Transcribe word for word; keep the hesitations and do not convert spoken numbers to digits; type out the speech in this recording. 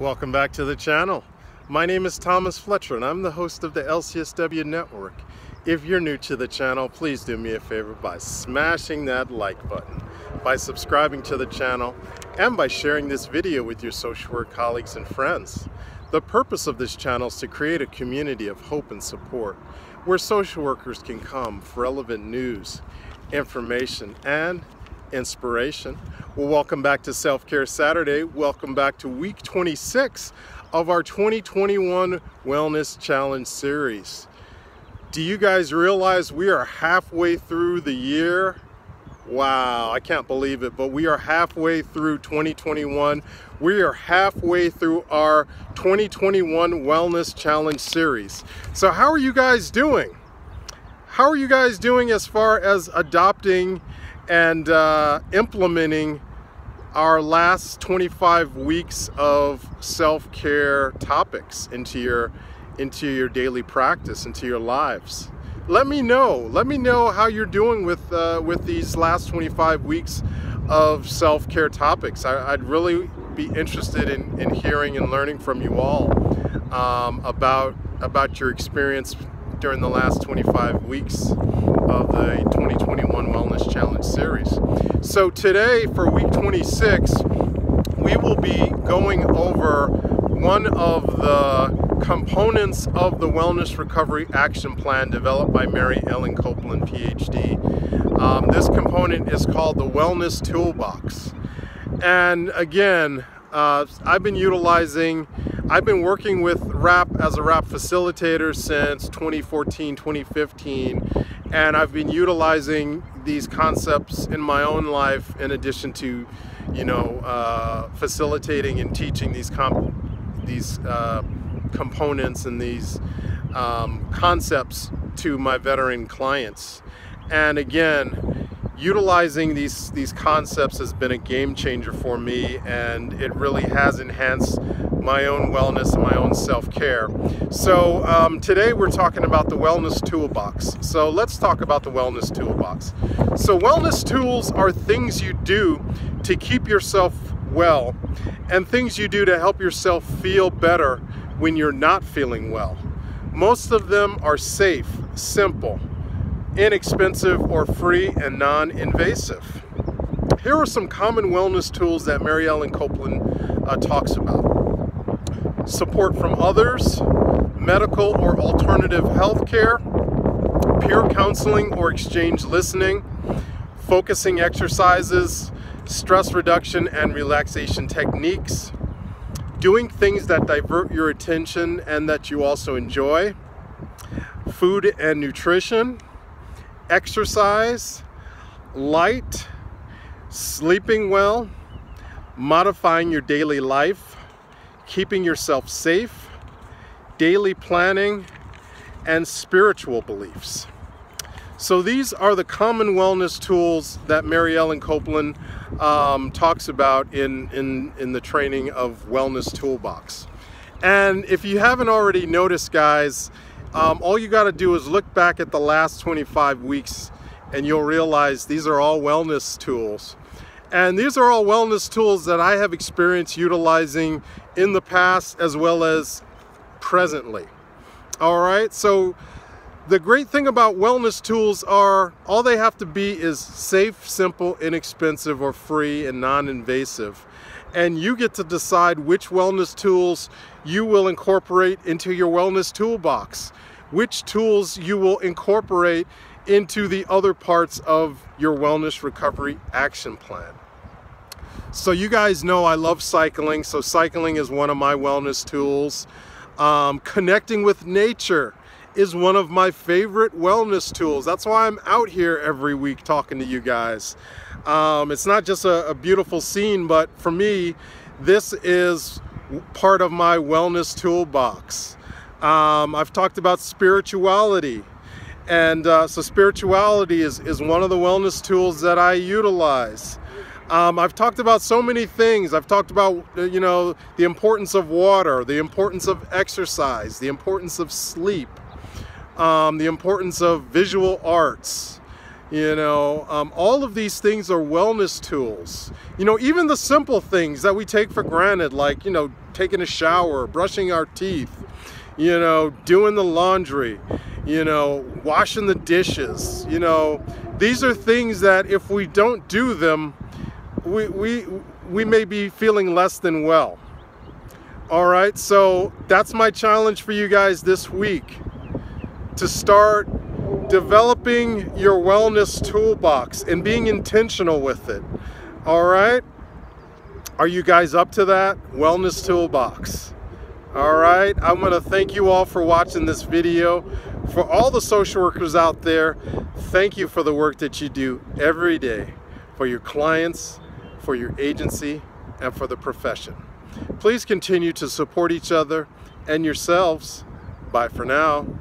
Welcome back to the channel. My name is Thomas Fletcher and I'm the host of the L C S W Network. If you're new to the channel, please do me a favor by smashing that like button, by subscribing to the channel, and by sharing this video with your social work colleagues and friends. The purpose of this channel is to create a community of hope and support where social workers can come for relevant news, information, and inspiration. Well, welcome back to Self-Care Saturday. Welcome back to week twenty-six of our twenty twenty-one Wellness Challenge series. Do you guys realize we are halfway through the year? Wow, I can't believe it, but we are halfway through twenty twenty-one. We are halfway through our twenty twenty-one Wellness Challenge series. So how are you guys doing? How are you guys doing as far as adopting and uh, implementing our last twenty-five weeks of self-care topics into your into your daily practice, into your lives? Let me know. Let me know how you're doing with uh, with these last twenty-five weeks of self-care topics. I, I'd really be interested in, in hearing and learning from you all um, about about your experience during the last twenty-five weeks of the twenty twenty-one Wellness Challenge series. So today, for week twenty-six, we will be going over one of the components of the Wellness Recovery Action Plan developed by Mary Ellen Copeland, P H D. Um, this component is called the Wellness Toolbox. And again, uh, I've been utilizing I've been working with R A P as a R A P facilitator since twenty fourteen, twenty fifteen, and I've been utilizing these concepts in my own life in addition to, you know, uh, facilitating and teaching these comp these uh, components and these um, concepts to my veteran clients. And again, utilizing these these concepts has been a game changer for me, and it really has enhanced my own wellness and my own self-care. So um, today we're talking about the Wellness Toolbox. So let's talk about the Wellness Toolbox. So wellness tools are things you do to keep yourself well and things you do to help yourself feel better when you're not feeling well. Most of them are safe, simple, inexpensive, or free and non-invasive. Here are some common wellness tools that Mary Ellen Copeland uh, talks about. Support from others, medical or alternative health care, peer counseling or exchange listening, focusing exercises, stress reduction and relaxation techniques, doing things that divert your attention and that you also enjoy, food and nutrition, exercise, light, sleeping well, modifying your daily life, keeping yourself safe, daily planning, and spiritual beliefs. So these are the common wellness tools that Mary Ellen Copeland um, talks about in, in, in the training of Wellness Toolbox. And if you haven't already noticed, guys, um, all you gotta do is look back at the last twenty-five weeks and you'll realize these are all wellness tools. And these are all wellness tools that I have experience utilizing in the past as well as presently. All right, so the great thing about wellness tools are all they have to be is safe, simple, inexpensive, or free and non-invasive. And you get to decide which wellness tools you will incorporate into your wellness toolbox, which tools you will incorporate into the other parts of your Wellness Recovery Action Plan. So you guys know I love cycling, so cycling is one of my wellness tools. Um, connecting with nature is one of my favorite wellness tools. That's why I'm out here every week talking to you guys. Um, it's not just a, a beautiful scene, but for me, this is part of my wellness toolbox. Um, I've talked about spirituality. And uh, so spirituality is, is one of the wellness tools that I utilize. Um, I've talked about so many things. I've talked about, you know, the importance of water, the importance of exercise, the importance of sleep, um, the importance of visual arts. You know, um, all of these things are wellness tools. You know, even the simple things that we take for granted, like, you know, taking a shower, brushing our teeth, you know, doing the laundry, you know, washing the dishes, you know. These are things that if we don't do them, we, we, we may be feeling less than well. All right, so that's my challenge for you guys this week, to start developing your wellness toolbox and being intentional with it. All right? Are you guys up to that? Wellness toolbox. All right, I want to thank you all for watching this video. For all the social workers out there, thank you for the work that you do every day for your clients, for your agency, and for the profession. Please continue to support each other and yourselves. Bye for now.